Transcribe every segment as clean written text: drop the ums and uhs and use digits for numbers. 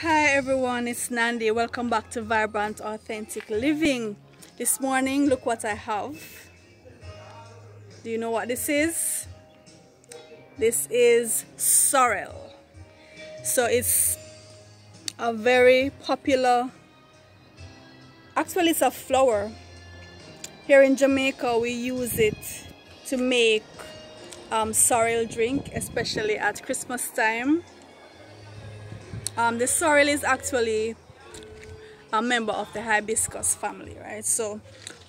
Hi everyone, it's Nandi. Welcome back to Vibrant Authentic Living. This morning, look what I have. Do you know what this is? This is sorrel. So it's a very popular, actually it's a flower. Here in Jamaica, we use it to make sorrel drink, especially at Christmas time. The sorrel is actually a member of the hibiscus family, right? So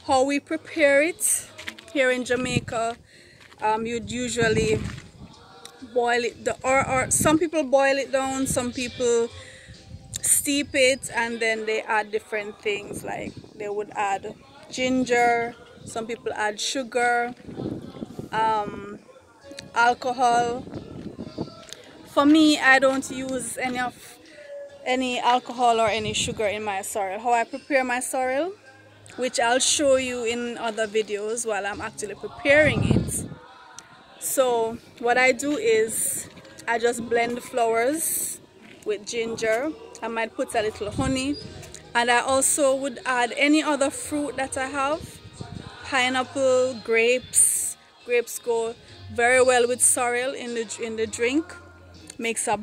how we prepare it here in Jamaica, you'd usually boil it, or some people boil it down, some people steep it, and then they add different things. Like they would add ginger, some people add sugar, alcohol. For me, I don't use any alcohol or any sugar in my sorrel. How I prepare my sorrel, which I'll show you in other videos while I'm actually preparing it. So what I do is I just blend the flowers with ginger. I might put a little honey, and I also would add any other fruit that I have. Pineapple, grapes. Grapes go very well with sorrel in the drink. Makes a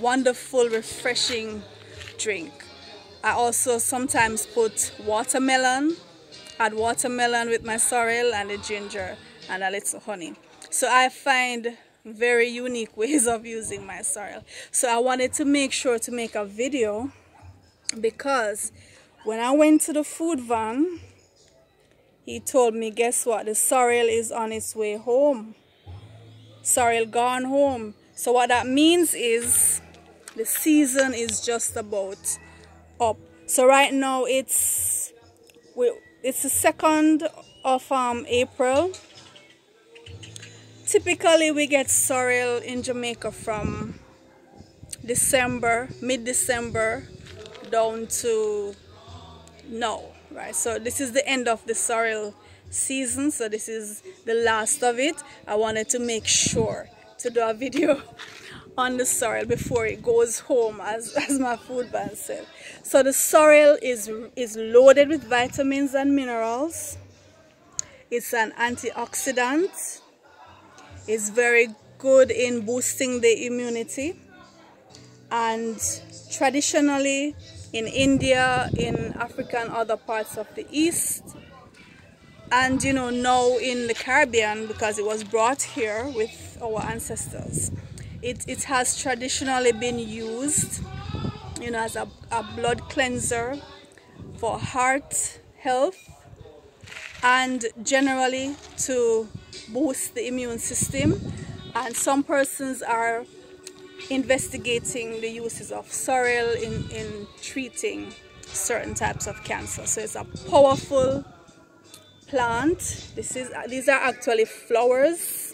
wonderful, refreshing drink. I also sometimes put watermelon, add watermelon with my sorrel and the ginger and a little honey. So I find very unique ways of using my sorrel. So I wanted to make sure to make a video, because when I went to the food van, he told me, guess what, the sorrel is on its way home. Sorrel gone home. So what that means is the season is just about up. So right now it's the 2nd of April. Typically we get sorrel in Jamaica from December, mid-December down to now, right? So this is the end of the sorrel season. So this is the last of it. I wanted to make sure to do a video on the sorrel before it goes home, as my food van said. So the sorrel is loaded with vitamins and minerals. It's an antioxidant. It's very good in boosting the immunity. And traditionally in India, in Africa and other parts of the East, and you know, now in the Caribbean, because it was brought here with our ancestors, it has traditionally been used, you know, as a blood cleanser, for heart health, and generally to boost the immune system. And some persons are investigating the uses of sorrel in treating certain types of cancer. So it's a powerful plant. These are actually flowers.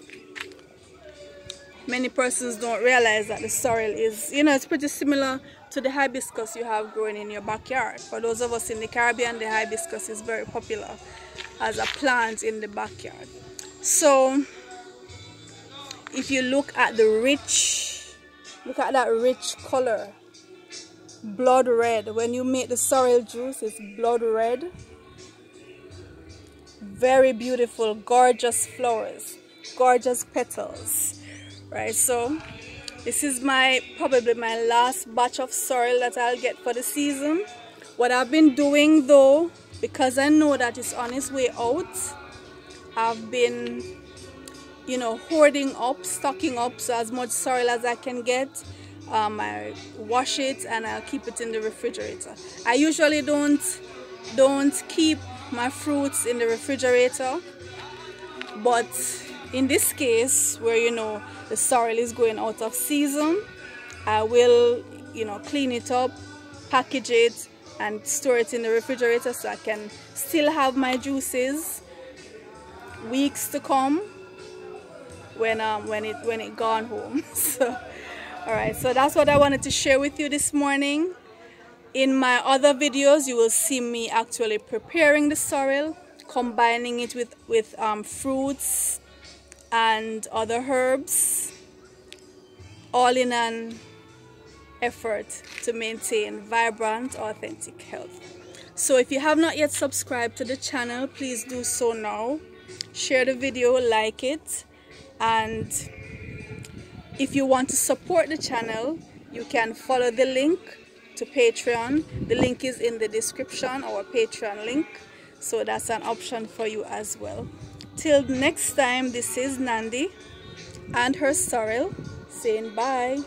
Many persons don't realize that the sorrel is, you know, it's pretty similar to the hibiscus you have growing in your backyard. For those of us in the Caribbean, the hibiscus is very popular as a plant in the backyard. So if you look at that rich color, blood red. When you make the sorrel juice, it's blood red. Very beautiful, gorgeous flowers, gorgeous petals, right? So this is probably my last batch of sorrel that I'll get for the season. What I've been doing though, because I know that it's on its way out, I've been, you know, hoarding up, stocking up, so as much sorrel as I can get. I wash it and I'll keep it in the refrigerator. I usually don't keep my fruits in the refrigerator, but in this case, where, you know, the sorrel is going out of season, I will, you know, clean it up, package it, and store it in the refrigerator so I can still have my juices weeks to come when it gone home. So all right, so that's what I wanted to share with you this morning. In my other videos, you will see me actually preparing the sorrel, combining it with fruits and other herbs, all in an effort to maintain vibrant, authentic health. So if you have not yet subscribed to the channel, please do so now. Share the video, like it, and if you want to support the channel, you can follow the link to Patreon. The link is in the description, our Patreon link, so that's an option for you as well. Till next time, this is Nandi and her Sorrel saying bye.